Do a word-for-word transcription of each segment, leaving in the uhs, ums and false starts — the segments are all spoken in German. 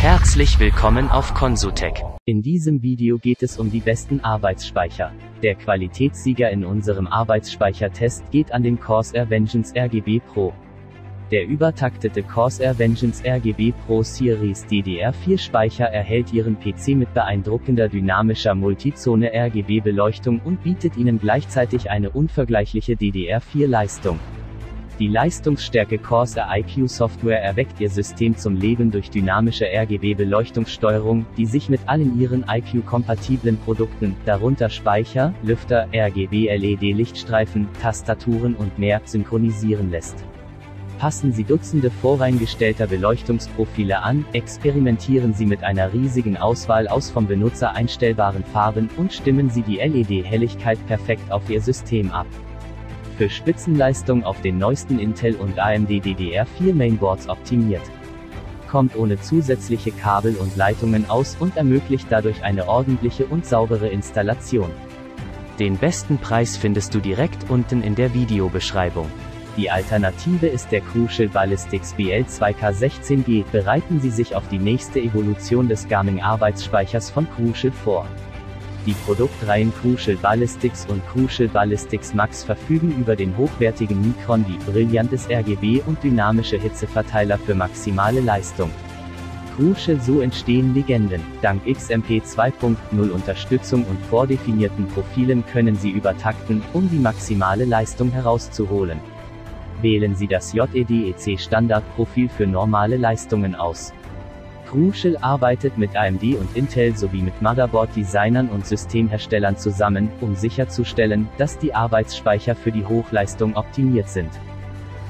Herzlich willkommen auf KONSUTEK. In diesem Video geht es um die besten Arbeitsspeicher. Der Qualitätssieger in unserem Arbeitsspeichertest geht an den Corsair Vengeance R G B Pro. Der übertaktete Corsair Vengeance R G B Pro Series D D R vier Speicher erhält Ihren P C mit beeindruckender dynamischer Multizone R G B Beleuchtung und bietet Ihnen gleichzeitig eine unvergleichliche D D R vier Leistung. Die leistungsstärke CORSAIR iCUE Software erweckt Ihr System zum Leben durch dynamische R G B-Beleuchtungssteuerung, die sich mit allen Ihren iCUE-kompatiblen Produkten, darunter Speicher, Lüfter, R G B-L E D-Lichtstreifen, Tastaturen und mehr, synchronisieren lässt. Passen Sie Dutzende voreingestellter Beleuchtungsprofile an, experimentieren Sie mit einer riesigen Auswahl aus vom Benutzer einstellbaren Farben und stimmen Sie die L E D-Helligkeit perfekt auf Ihr System ab. Für Spitzenleistung auf den neuesten Intel und A M D D D R vier Mainboards optimiert. Kommt ohne zusätzliche Kabel und Leitungen aus und ermöglicht dadurch eine ordentliche und saubere Installation. Den besten Preis findest du direkt unten in der Videobeschreibung. Die Alternative ist der Crucial Ballistix B L zwei K sechzehn G. Bereiten Sie sich auf die nächste Evolution des Gaming-Arbeitsspeichers von Crucial vor. Die Produktreihen Crucial Ballistix und Crucial Ballistix Max verfügen über den hochwertigen Micron wie brillantes R G B und dynamische Hitzeverteiler für maximale Leistung. Crucial, so entstehen Legenden. Dank X M P zwei Punkt null Unterstützung und vordefinierten Profilen können Sie übertakten, um die maximale Leistung herauszuholen. Wählen Sie das J E D E C Standardprofil für normale Leistungen aus. Crucial arbeitet mit A M D und Intel sowie mit Motherboard-Designern und Systemherstellern zusammen, um sicherzustellen, dass die Arbeitsspeicher für die Hochleistung optimiert sind.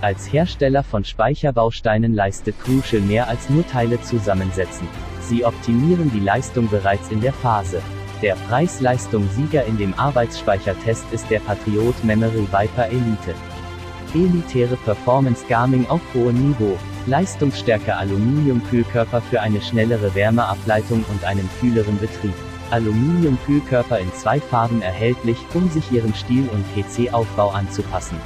Als Hersteller von Speicherbausteinen leistet Crucial mehr als nur Teile zusammensetzen. Sie optimieren die Leistung bereits in der Phase. Der Preis-Leistung-Sieger in dem Arbeitsspeichertest ist der Patriot Memory Viper Elite. Elitäre Performance-Gaming auf hohem Niveau. Leistungsstärke Aluminium-Kühlkörper für eine schnellere Wärmeableitung und einen kühleren Betrieb. Aluminium-Kühlkörper in zwei Farben erhältlich, um sich Ihrem Stil- und P C-Aufbau anzupassen.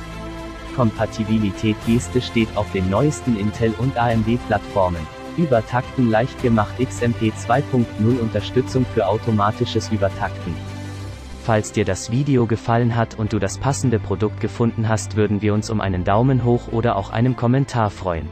Kompatibilität Geste steht auf den neuesten Intel- und A M D-Plattformen. Übertakten leicht gemacht. X M P zwei Punkt null Unterstützung für automatisches Übertakten. Falls dir das Video gefallen hat und du das passende Produkt gefunden hast, würden wir uns um einen Daumen hoch oder auch einen Kommentar freuen.